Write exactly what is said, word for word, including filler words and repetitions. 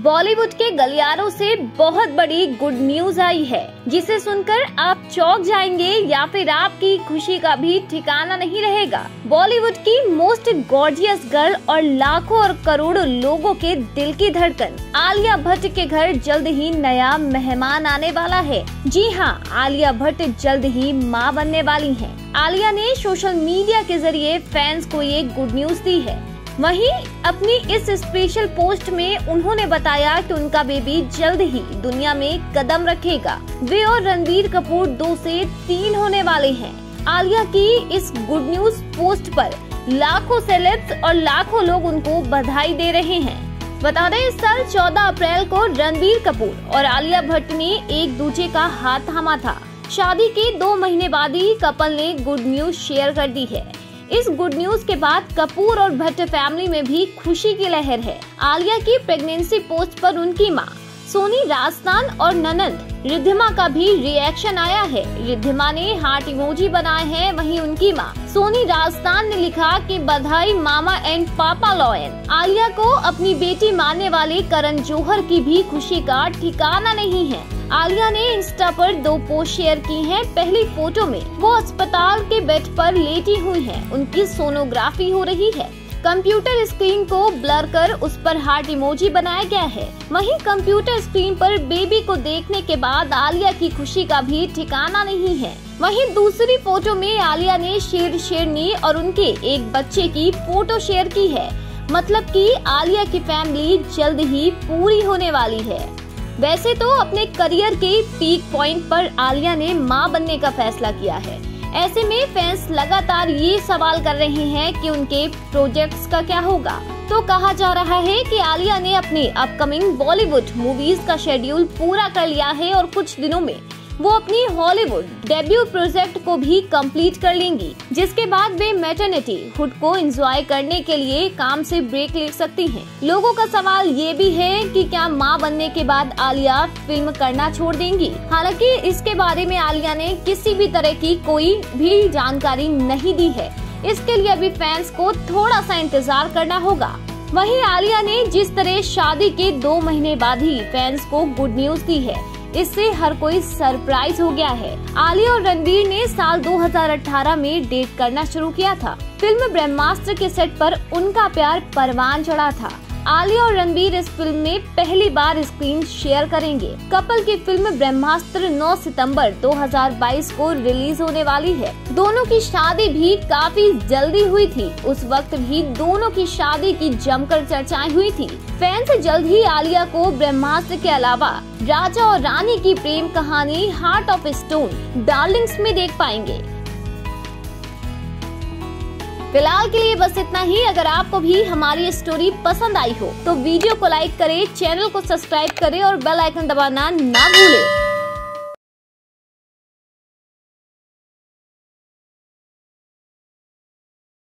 बॉलीवुड के गलियारों से बहुत बड़ी गुड न्यूज आई है, जिसे सुनकर आप चौंक जाएंगे या फिर आपकी खुशी का भी ठिकाना नहीं रहेगा। बॉलीवुड की मोस्ट गॉर्जियस गर्ल और लाखों और करोड़ों लोगों के दिल की धड़कन आलिया भट्ट के घर जल्द ही नया मेहमान आने वाला है। जी हाँ, आलिया भट्ट जल्द ही माँ बनने वाली है। आलिया ने सोशल मीडिया के जरिए फैंस को ये गुड न्यूज दी है। वहीं अपनी इस स्पेशल पोस्ट में उन्होंने बताया कि उनका बेबी जल्द ही दुनिया में कदम रखेगा। वे और रणबीर कपूर दो से तीन होने वाले हैं। आलिया की इस गुड न्यूज पोस्ट पर लाखों सेलेब्स और लाखों लोग उनको बधाई दे रहे हैं। बता दें, इस साल चौदह अप्रैल को रणबीर कपूर और आलिया भट्ट ने एक दूसरे का हाथ थामा था। शादी के दो महीने बाद ही कपल ने गुड न्यूज शेयर कर दी है। इस गुड न्यूज के बाद कपूर और भट्ट फैमिली में भी खुशी की लहर है। आलिया की प्रेगनेंसी पोस्ट पर उनकी मां सोनी राजस्थान और ननद रिद्धिमा का भी रिएक्शन आया है। रिद्धिमा ने हार्ट इमोजी बनाए हैं, वहीं उनकी मां सोनी राजस्थान ने लिखा कि बधाई mama and papa lion. Alia को अपनी बेटी मानने वाले करण जौहर की भी खुशी का ठिकाना नहीं है। आलिया ने इंस्टा पर दो पोस्ट शेयर की हैं। पहली फोटो में वो अस्पताल के बेड पर लेटी हुई हैं, उनकी सोनोग्राफी हो रही है। कंप्यूटर स्क्रीन को ब्लर कर उस पर हार्ट इमोजी बनाया गया है। वहीं कंप्यूटर स्क्रीन पर बेबी को देखने के बाद आलिया की खुशी का भी ठिकाना नहीं है। वहीं दूसरी फोटो में आलिया ने शेर शेरनी और उनके एक बच्चे की फोटो शेयर की है। मतलब कि आलिया की फैमिली जल्द ही पूरी होने वाली है। वैसे तो अपने करियर के पीक पॉइंट पर आलिया ने मां बनने का फैसला किया है। ऐसे में फैंस लगातार ये सवाल कर रहे हैं कि उनके प्रोजेक्ट्स का क्या होगा। तो कहा जा रहा है कि आलिया ने अपनी अपकमिंग बॉलीवुड मूवीज का शेड्यूल पूरा कर लिया है और कुछ दिनों में वो अपनी हॉलीवुड डेब्यू प्रोजेक्ट को भी कंप्लीट कर लेंगी, जिसके बाद वे मैटरनिटी हुड को एंजॉय करने के लिए काम से ब्रेक ले सकती हैं। लोगों का सवाल ये भी है कि क्या मां बनने के बाद आलिया फिल्म करना छोड़ देंगी। हालांकि इसके बारे में आलिया ने किसी भी तरह की कोई भी जानकारी नहीं दी है। इसके लिए अभी फैंस को थोड़ा सा इंतजार करना होगा। वहीं आलिया ने जिस तरह शादी के दो महीने बाद ही फैंस को गुड न्यूज दी है, इससे हर कोई सरप्राइज हो गया है। आलिया और रणबीर ने साल दो हज़ार अठारह में डेट करना शुरू किया था। फिल्म ब्रह्मास्त्र के सेट पर उनका प्यार परवान चढ़ा था। आलिया और रणबीर इस फिल्म में पहली बार स्क्रीन शेयर करेंगे। कपल की फिल्म ब्रह्मास्त्र नौ सितंबर दो हज़ार बाईस को रिलीज होने वाली है। दोनों की शादी भी काफी जल्दी हुई थी। उस वक्त भी दोनों की शादी की जमकर चर्चाएं हुई थी। फैंस जल्द ही आलिया को ब्रह्मास्त्र के अलावा राजा और रानी की प्रेम कहानी, हार्ट ऑफ स्टोन, डार्लिंग्स में देख पाएंगे। फिलहाल के लिए बस इतना ही। अगर आपको भी हमारी स्टोरी पसंद आई हो तो वीडियो को लाइक करें, चैनल को सब्सक्राइब करें और बेल आइकन दबाना ना भूलें।